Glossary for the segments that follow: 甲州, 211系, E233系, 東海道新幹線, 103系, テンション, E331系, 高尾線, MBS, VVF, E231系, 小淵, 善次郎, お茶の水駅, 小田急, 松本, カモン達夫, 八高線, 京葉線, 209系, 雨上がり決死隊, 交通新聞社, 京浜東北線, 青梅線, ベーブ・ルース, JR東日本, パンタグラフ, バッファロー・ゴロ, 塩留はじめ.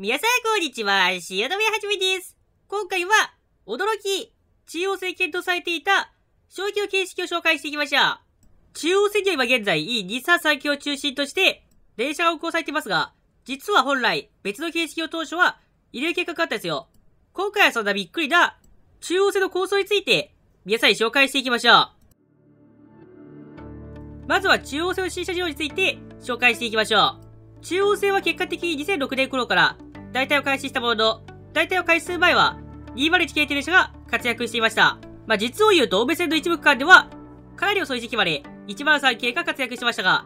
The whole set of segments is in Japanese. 皆さんこんにちは、塩留はじめです。今回は、驚き、中央線検討されていた、消去形式を紹介していきました。中央線には今現在 E233系を中心として、電車が運行されていますが、実は本来、別の形式を当初は入れる計画があったんですよ。今回はそんなびっくりな、中央線の構想について、皆さんに紹介していきましょう。まずは中央線の新車両について紹介していきましょう。中央線は結果的に2006年頃から代替を開始したものの、代替を開始する前は201系電車が活躍していました。実を言うと青梅線の一部区間ではかなり遅い時期まで103系が活躍してましたが、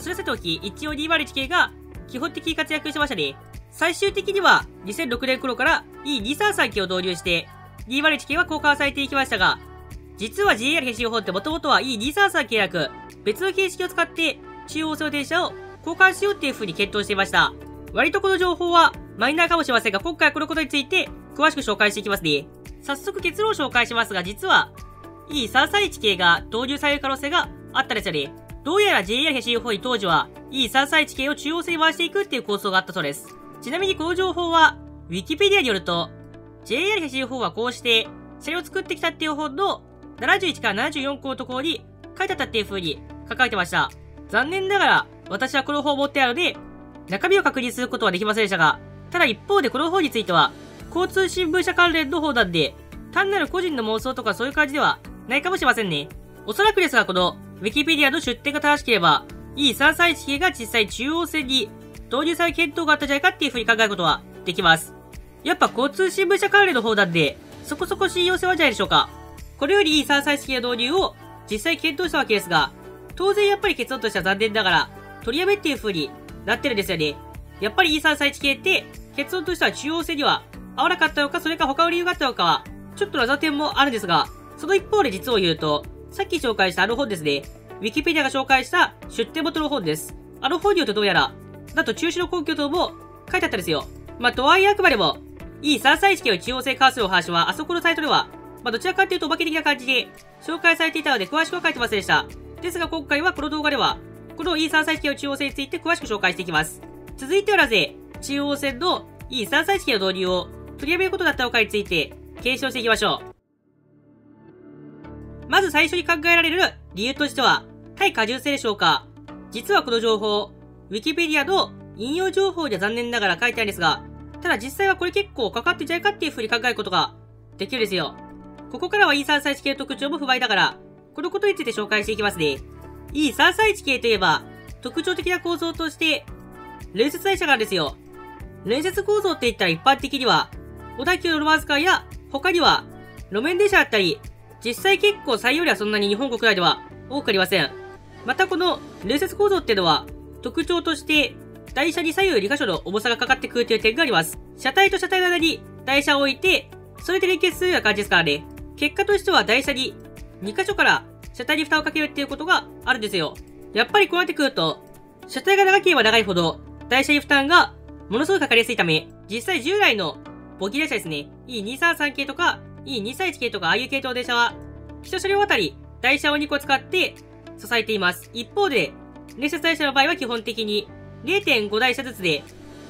それさておき一応201系が基本的に活躍してましたね。最終的には2006年頃から E233 系を導入して201系は交換されていきましたが、実は JRHC4 って元々は E233 系なく、別の形式を使って中央線の電車を交換しようっていう風に検討していました。割とこの情報はマイナーかもしれませんが、今回はこのことについて詳しく紹介していきますね。早速結論を紹介しますが、実は E331 系が導入される可能性があったんですよね。どうやら JRHC4 に当時は E331 系を中央線に回していくっていう構想があったそうです。ちなみにこの情報は Wikipedia によると JRHC4 はこうして車両を作ってきたっていう本の71から74項のところに書いてあったっていう風に書かれてました。残念ながら、私はこの本を持ってあるので、中身を確認することはできませんでしたが、ただ一方でこの本については、交通新聞社関連の本なんで、単なる個人の妄想とかそういう感じではないかもしれませんね。おそらくですが、この Wikipedia の出典が正しければ、E331 系が実際中央線に導入される検討があったんじゃないかっていう風に考えることはできます。やっぱ交通新聞社関連の本なんで、そこそこ信用性はじゃないでしょうか。これより E331 系の導入を実際検討したわけですが、当然やっぱり結論としては残念ながら取りやめっていう風になってるんですよね。やっぱり E331 系って結論としては中央線には合わなかったのか、それか他の理由があったのかはちょっと謎点もあるんですが、その一方で実を言うと、さっき紹介したあの本ですね。Wikipedia が紹介した出典元の本です。あの本によるとどうやら、なんと中止の根拠等も書いてあったんですよ。とはいえあくまでも E331 系を中央線関するお話はあそこのサイトでは、どちらかというとお化け的な感じで紹介されていたので詳しくは書いてませんでした。ですが今回はこの動画では、この E331 系の中央線について詳しく紹介していきます。続いてはなぜ、中央線の E331 系の導入を取りやめることだったのかについて検証していきましょう。まず最初に考えられる理由としては、対荷重性でしょうか。実はこの情報、Wikipedia の引用情報では残念ながら書いてあるんですが、ただ実際はこれ結構かかってんじゃないかっていう風に考えることができるんですよ。ここからは E331 系の特徴も踏まえながら、このことについて紹介していきますね。E331 系といえば、特徴的な構造として、連接台車があるんですよ。連接構造って言ったら一般的には、小田急のロマンスカーや、他には、路面電車だったり、実際結構採用例はそんなに日本国内では多くありません。またこの連接構造っていうのは、特徴として、台車に左右2箇所の重さがかかってくるという点があります。車体と車体の間に台車を置いて、それで連結するような感じですからね。結果としては台車に、2箇所から車体に蓋をかけるっていうことがあるんですよ。やっぱりこうなってくると、車体が長ければ長いほど、台車に負担がものすごくかかりやすいため、実際従来のボギー台車ですね、E233 系とか E231 系とかああいう系統の電車は、1車両あたり台車を2個使って支えています。一方で、連接台車の場合は基本的に 0.5 台車ずつで、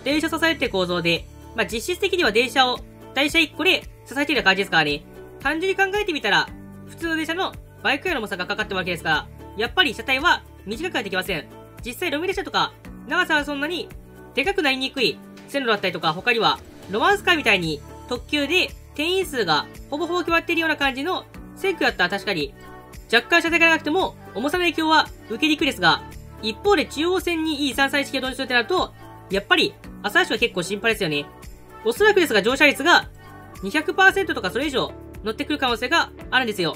電車を支えるって構造で、実質的には電車を台車1個で支えているような感じですからね。単純に考えてみたら、普通の電車の倍くらいの重さがかかってるわけですから、やっぱり車体は短くはできません。実際路面電車とか、長さはそんなにでかくなりにくい線路だったりとか、他にはロマンスカーみたいに特急で定員数がほぼほぼ決まっているような感じの線区だったら確かに、若干車体がなくても重さの影響は受けにくいですが、一方で中央線に E331 系を導入するってなると、やっぱり朝足は結構心配ですよね。おそらくですが乗車率が 200% とかそれ以上、乗ってくる可能性があるんですよ。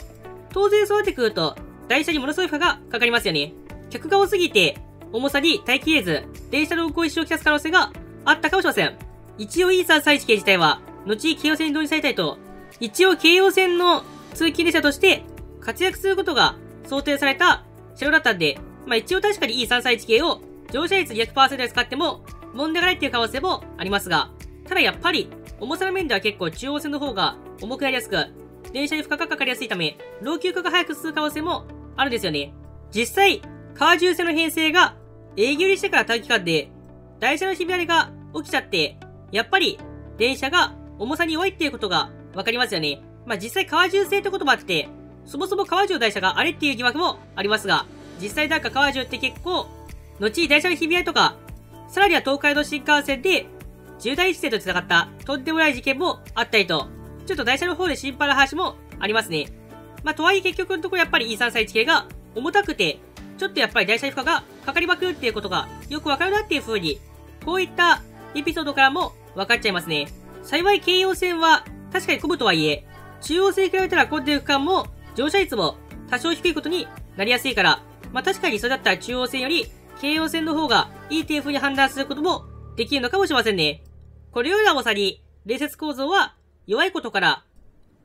当然そうなってくると、台車にものすごい負荷がかかりますよね。客が多すぎて、重さに耐えきれず、電車の運行に支障をきたす可能性があったかもしれません。一応 E331 系自体は、後に京葉線に導入されたりと、一応京葉線の通勤列車として活躍することが想定された車両だったんで、一応確かに E331 系を乗車率 200% で使っても問題がないっていう可能性もありますが、ただやっぱり、重さの面では結構中央線の方が重くなりやすく、電車に負荷がかかりやすいため、老朽化が早く進む可能性もあるんですよね。実際、荷重線の編成が営業入りしてから短期間で、台車のひび割れが起きちゃって、やっぱり電車が重さに弱いっていうことがわかりますよね。まあ、実際川重性ってこともあって、そもそも川重台車があれっていう疑惑もありますが、実際なんか川重って結構、後に台車のひび割れとか、さらには東海道新幹線で重大事件と繋がったとんでもない事件もあったりと、ちょっと台車の方で心配な話もありますね。まあ、とはいえ結局のところやっぱり E331 系が重たくて、ちょっとやっぱり台車に負荷がかかりまくるっていうことがよくわかるなっていう風に、こういったエピソードからもわかっちゃいますね。幸い京葉線は確かに混むとはいえ、中央線に比べたら混んでる区間も乗車率も多少低いことになりやすいから、まあ、確かにそれだったら中央線より京葉線の方がいいという風に判断することもできるのかもしれませんね。これよりはまさに、連接構造は弱いことから、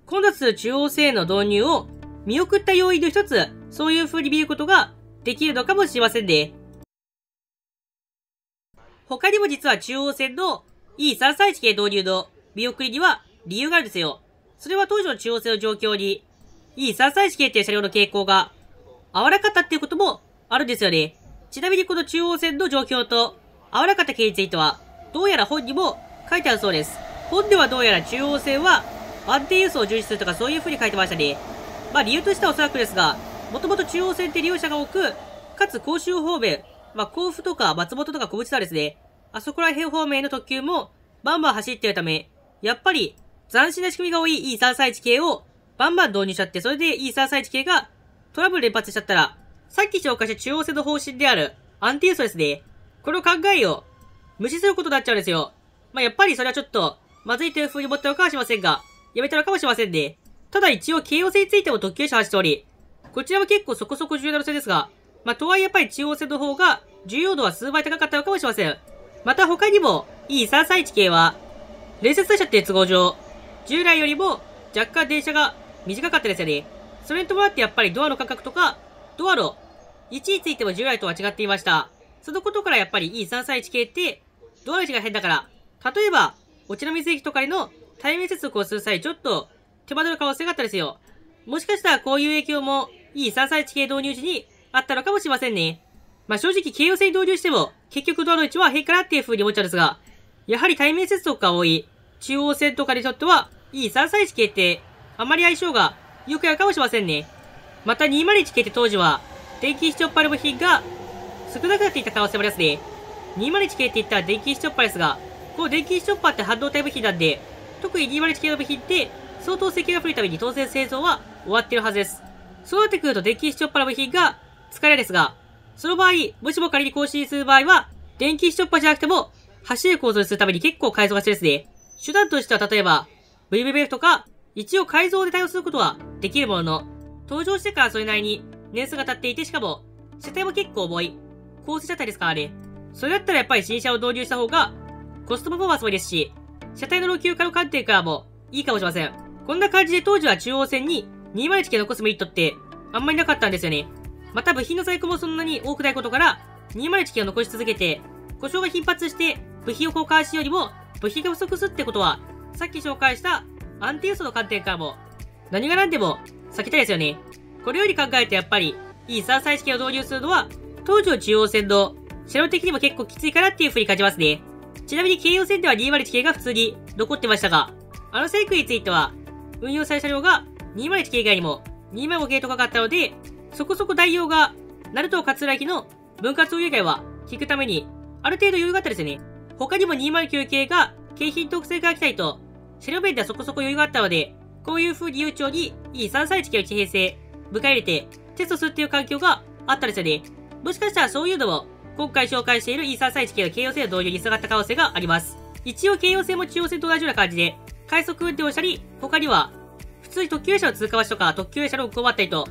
混雑する中央線の導入を見送った要因の一つ、そういう風に見ることができるのかもしれませんね。他にも実は中央線の E331 系導入の見送りには理由があるんですよ。それは当時の中央線の状況に E331 系っていう車両の傾向が合わなかったっていうこともあるんですよね。ちなみにこの中央線の状況と合わなかった経緯についてはどうやら本にも書いてあるそうです。本ではどうやら中央線は安定輸送を重視するとかそういう風に書いてましたね。まあ理由としてはおそらくですが、もともと中央線って利用者が多く、かつ甲州方面、まあ甲府とか松本とか小淵とかですね、あそこら辺方面の特急もバンバン走っているため、やっぱり斬新な仕組みが多い E331 系をバンバン導入しちゃって、それで E331 系がトラブル連発しちゃったら、さっき紹介した中央線の方針である安定輸送ですね。この考えを無視することになっちゃうんですよ。まあやっぱりそれはちょっとまずいという風に思ったのかもしれませんが、やめたのかもしれませんね。ただ一応京葉線についても特急車走っており、こちらは結構そこそこ重要な路線ですが、まあ、とはいえやっぱり中央線の方が重要度は数倍高かったのかもしれません。また他にも E331 系は、連接電車っていう都合上、従来よりも若干電車が短かったですよね。それに伴ってやっぱりドアの間隔とか、ドアの位置についても従来とは違っていました。そのことからやっぱり E331 系って、ドアの位置が変だから、例えば、お茶の水駅とかでの対面接続をする際、ちょっと手間取る可能性があったですよ。もしかしたらこういう影響も、E331 系導入時にあったのかもしれませんね。まあ、正直京葉線に導入しても結局ドアの位置は変かなっていう風に思っちゃうんですが、やはり対面接続が多い中央線とかにとっては E331 系ってあまり相性が良くないかもしれませんね。また201系って当時は電気スチョッパーの部品が少なくなっていた可能性もありますね。201系って言ったら電気スチョッパーですが、この電気スチョッパーって半導体部品なんで、特に201系の部品って相当設計が古いために当然製造は終わってるはずです。そうなってくると電気スチョッパーの部品が使えないですが、その場合、もしも仮に更新する場合は、電気スチョッパーじゃなくても、走れる構造にするために結構改造が必要ですね。手段としては例えば、VVF とか、一応改造で対応することはできるものの、登場してからそれなりに年数が経っていて、しかも、車体も結構重い、高性車体ですからね。それだったらやっぱり新車を導入した方が、コストパフォーマンスもいいですし、車体の老朽化の観点からもいいかもしれません。こんな感じで当時は中央線に201系残すメリットって、あんまりなかったんですよね。また部品の在庫もそんなに多くないことから、201系を残し続けて、故障が頻発して部品を交換しようにも部品が不足するってことは、さっき紹介した安定輸送の観点からも、何が何でも避けたいですよね。これより考えてやっぱり E331 系を導入するのは、当時の中央線の車両的にも結構きついかなっていう風に感じますね。ちなみに京葉線では201系が普通に残ってましたが、あの線区については、運用された車両が201系以外にも205系とかがあったので、そこそこ代用が、鳴門勝浦駅の分割運用以外は聞くために、ある程度余裕があったですよね。他にも209系が、京浜東北線から来たりと、車両面ではそこそこ余裕があったので、こういう風に悠長に E331 系の地平線、迎え入れてテストするっていう環境があったんですよね。もしかしたらそういうのも、今回紹介している E331 系の京葉線の導入に繋がった可能性があります。一応京葉線も中央線と同じような感じで、快速運転をしたり、他には、普通に特急列車の通過場所とか特急列車の運行もあったりと、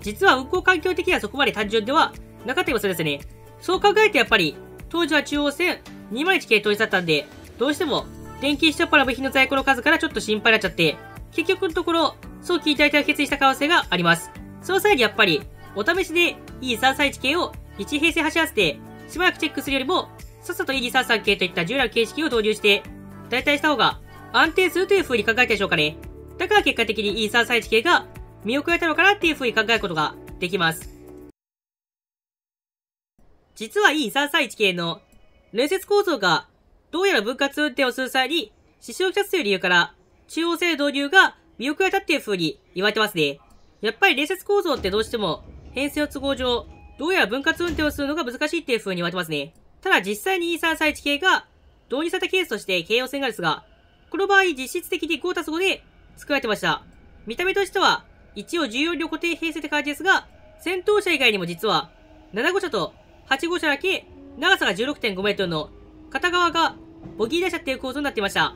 実は運行環境的にはそこまで単純ではなかったりもするんですね。そう考えてやっぱり、当時は中央線201系統一だったんで、どうしても電気スチョッパーの部品の在庫の数からちょっと心配になっちゃって、結局のところ、早期引退を決意した可能性があります。その際にやっぱり、お試しで E331 系を1平成走らせて、しばらくチェックするよりも、さっさと E233 系といった従来の形式を導入して、代替した方が安定するという風に考えたでしょうかね。だから結果的に E331 系が、見送られたのかなっていう風に考えることができます。実は E331 系の連接構造がどうやら分割運転をする際に支障をきたすという理由から、中央線導入が見送られたっていう風に言われてますね。やっぱり連接構造ってどうしても、編成の都合上、どうやら分割運転をするのが難しいっていう風に言われてますね。ただ実際にE231系が導入されたケースとして京葉線がですが、この場合実質的に 5+5 で作られてました。見た目としては、一応14両固定編成って感じですが、先頭車以外にも実は、7号車と8号車だけ、長さが 16.5 メートルの片側がボギー台車っていう構造になっていました。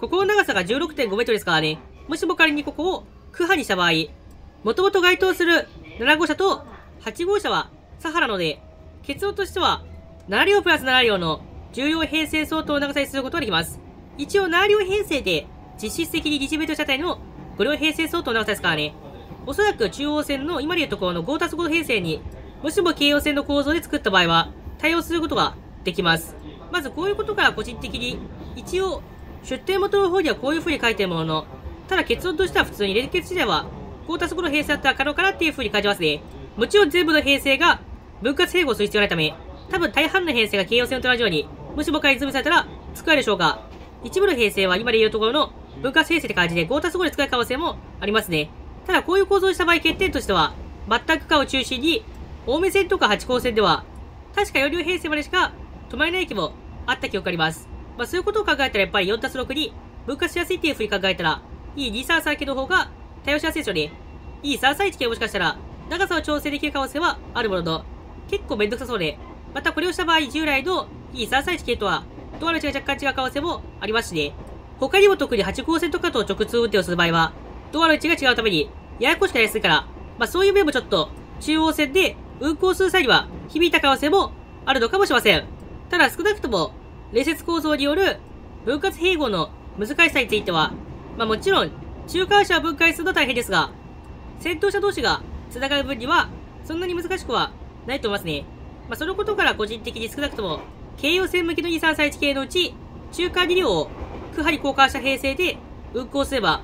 ここの長さが 16.5 メートルですからね。もしも仮にここを区波にした場合、もともと該当する7号車と8号車はサハラので、結論としては7両プラス7両の14編成相当の長さにすることができます。一応7両編成で実質的に1メートル車体の5両編成相当の長さですからね。おそらく中央線の今でいうところの 5+5 編成に、もしも京葉線の構造で作った場合は対応することができます。まずこういうことから個人的に、一応出典元の方にはこういう風に書いてるものの、ただ結論としては普通に連結自体は 5+5 の編成だったら可能かなっていう風に感じますね。もちろん全部の編成が分割併合する必要ないため、多分大半の編成が京葉線と同じように、もしも仮にズームされたら作られるでしょうが、一部の編成は今でいうところの分割編成って感じで 5+5 で使える可能性もありますね。ただこういう構造にした場合欠点としては、全く区間を中心に、青梅線とか八高線では、確か4両編成までしか止まれない駅もあった記憶あります。まあそういうことを考えたらやっぱり 4+6 に分割しやすいっていう風に考えたら、E233系の方が対応しやすいでしょうね。E331系もしかしたら長さを調整できる可能性はあるものの、結構めんどくさそうで、またこれをした場合従来の E331系とはドアの位置が若干違う可能性もありますしね。他にも特に8号線とかと直通運転をする場合は、ドアの位置が違うためにややこしくなりやすいから、まあそういう面もちょっと中央線で運行する際には響いた可能性もあるのかもしれません。ただ少なくとも、連接構造による分割併合の難しさについては、まあもちろん、中間車を分解するのは大変ですが、先頭車同士が繋がる分には、そんなに難しくはないと思いますね。まあそのことから個人的に少なくとも、京葉線向きのE331系のうち、中間2両を区波に交換した編成で運行すれば、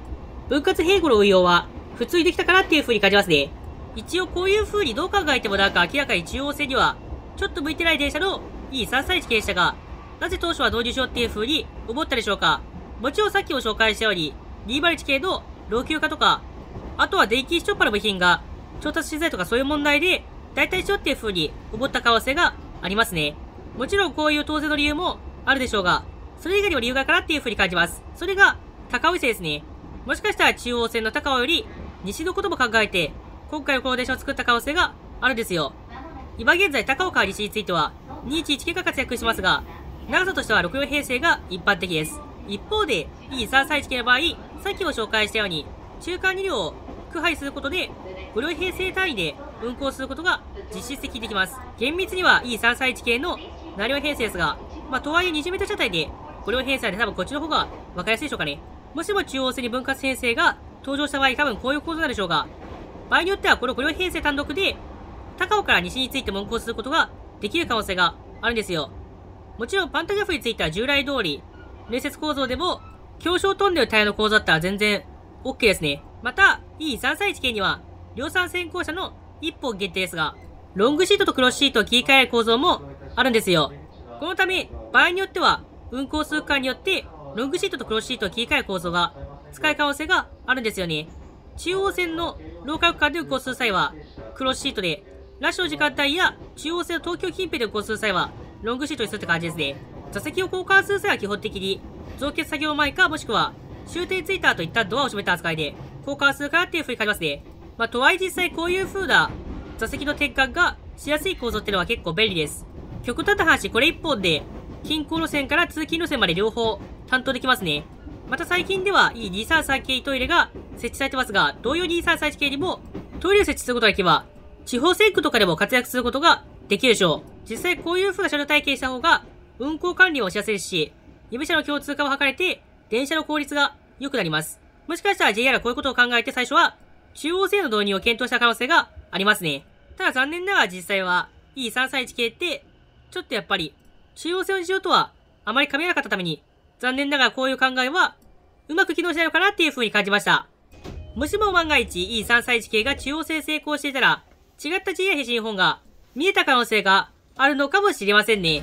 分割併合の運用は普通にできたかなっていう風に感じますね。一応こういう風にどう考えてもなんか明らかに中央線には、ちょっと向いてない電車のE331系でしたが、なぜ当初は導入しようっていう風に思ったでしょうか。もちろんさっきも紹介したように、201系の老朽化とか、あとは電気視聴波の部品が調達しづらいとかそういう問題で、代替しようっていう風に思った可能性がありますね。もちろんこういう当然の理由もあるでしょうが、それ以外にも理由があるかなっていう風に感じます。それが、高尾線ですね。もしかしたら中央線の高尾より、西のことも考えて、今回のこの電車を作った可能性があるんですよ。今現在高尾から西については、211系が活躍しますが、長さとしては6両編成が一般的です。一方で E331 系の場合、さっきも紹介したように、中間2両を区配することで、5両編成単位で運行することが実質的にできます。厳密には E331 系の7両編成ですが、まあ、とはいえ 20m 車体で5両編成で多分こっちの方が分かりやすいでしょうかね。もしも中央線に分割編成が登場した場合、多分こういう構造なんでしょうが、場合によってはこの5両編成単独で、高尾から西についても運行することができる可能性があるんですよ。もちろんパンタグラフについては従来通り、連接構造でも、狭小トンネル対応の構造だったら全然 OK ですね。また、E331系には、量産先行車の一本限定ですが、ロングシートとクロスシートを切り替える構造もあるんですよ。このため、場合によっては、運行数間によって、ロングシートとクロスシートを切り替える構造が使える可能性があるんですよね。中央線のローカル区間で運行する際は、クロスシートで、ラッシュの時間帯や中央線の東京近辺で運行する際は、ロングシートにするって感じですね。座席を交換する際は基本的に、増結作業前かもしくは、終点に着いた後一旦ドアを閉めた扱いで、交換するかなっていう風に感じますね。まあ、とはいえ実際こういう風な座席の転換がしやすい構造っていうのは結構便利です。極端な話、これ1本で、近郊路線から通勤路線まで両方担当できますね。また最近では E233 系トイレが設置されてますが、同様に E331 系にもトイレを設置することができれば、地方線区とかでも活躍することができるでしょう。実際こういう風な車両体系した方が、運行管理をしやすいし、指車の共通化を図れて、電車の効率が良くなります。もしかしたら JR はこういうことを考えて最初は、中央線の導入を検討した可能性がありますね。ただ残念ながら実際は、E331 系って、ちょっとやっぱり、中央線をしようとは、あまり噛み合わなかったために、残念ながらこういう考えは、うまく機能しないのかなっていう風に感じました。もしも万が一 E331 系が中央線成功していたら、違った JR 東日本が見えた可能性があるのかもしれませんね。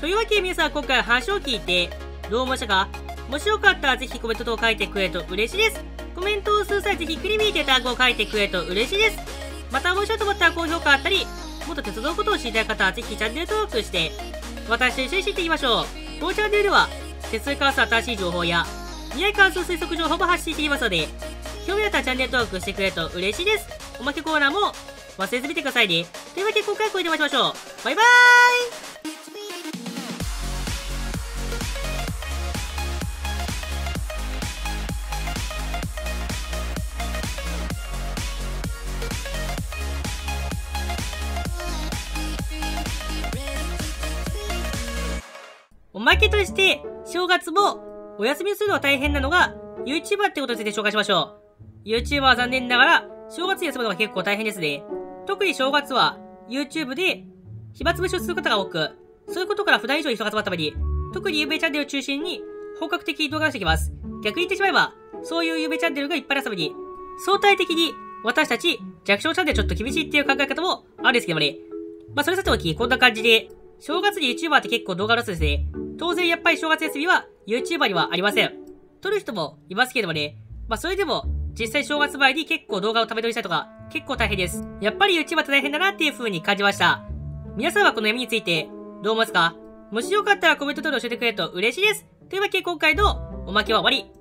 というわけで皆さん今回話を聞いて、どう思いましたか？面白かったらぜひコメント等書いてくれると嬉しいです。コメントをする際ぜひクリミーという単語を書いてくれると嬉しいです。また面白いと思ったら高評価あったり、もっと鉄道のことを知りたい方はぜひチャンネル登録して私と一緒に知っていきましょう。このチャンネルでは鉄道に関する新しい情報や未来関する推測情報も発信していますので、興味あったらチャンネル登録してくれると嬉しいです。おまけコーナーも忘れず見てくださいね。というわけで今回はこれでお会いしましょう。バイバーイ。おまけとして、正月もお休みするのは大変なのが YouTuber ってことについて紹介しましょう。YouTuber は残念ながら正月に休むのが結構大変ですね。特に正月は YouTube で暇つぶしをする方が多く、そういうことから普段以上に人が集まったために、特に有名チャンネルを中心に本格的に動画をしてきます。逆に言ってしまえば、そういう有名チャンネルがいっぱいあるために、相対的に私たち弱小チャンネルちょっと厳しいっていう考え方もあるんですけどもね。まあそれさておき、こんな感じで、正月に YouTuber って結構動画を出すんですね。当然やっぱり正月休みは YouTuber にはありません。撮る人もいますけれどもね。まあそれでも実際正月前に結構動画をため撮りしたりとか結構大変です。やっぱり YouTuber って大変だなっていう風に感じました。皆さんはこの闇についてどう思いますか？もしよかったらコメント等で教えてくれると嬉しいです。というわけで今回のおまけは終わり。